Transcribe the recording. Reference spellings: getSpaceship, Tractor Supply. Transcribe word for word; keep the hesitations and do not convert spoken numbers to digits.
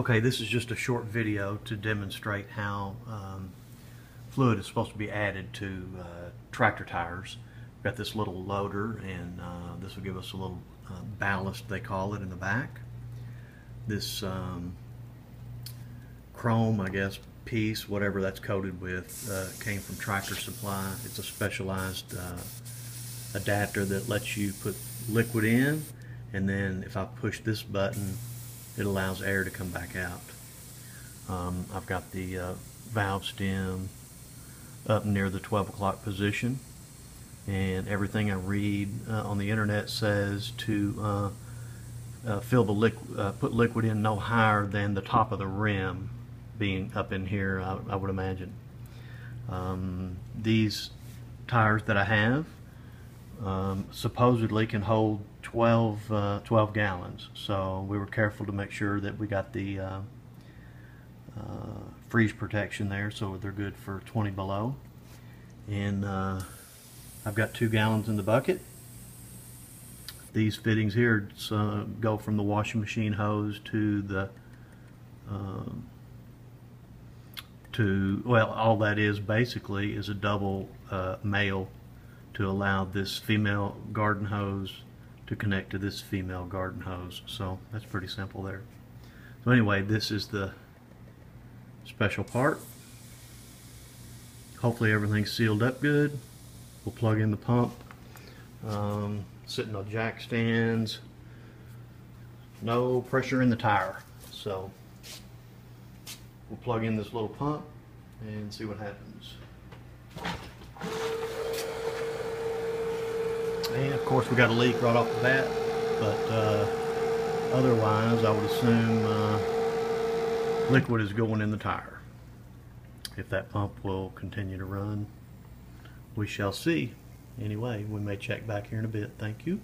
Okay, this is just a short video to demonstrate how um, fluid is supposed to be added to uh, tractor tires. We've got this little loader, and uh, this will give us a little uh, ballast, they call it, in the back. This um, chrome, I guess, piece, whatever that's coated with, uh, came from Tractor Supply. It's a specialized uh, adapter that lets you put liquid in, and then if I push this button, it allows air to come back out. Um, I've got the uh, valve stem up near the twelve o'clock position, and everything I read uh, on the internet says to uh, uh, fill the liquid, uh, put liquid in no higher than the top of the rim, being up in here, I, I would imagine. Um, these tires that I have Um, supposedly can hold twelve, uh, twelve gallons, so we were careful to make sure that we got the uh, uh, freeze protection there, so they're good for twenty below. And uh, I've got two gallons in the bucket. These fittings here uh, go from the washing machine hose to the uh, to well, all that is basically is a double uh, male to allow this female garden hose to connect to this female garden hose. So that's pretty simple there. So anyway, this is the special part. Hopefully everything's sealed up good. We'll plug in the pump. Um, sitting on jack stands. No pressure in the tire. So we'll plug in this little pump and see what happens. And of course we got a leak right off the bat, but uh, otherwise I would assume uh, liquid is going in the tire. If that pump will continue to run, we shall see. Anyway, we may check back here in a bit. Thank you.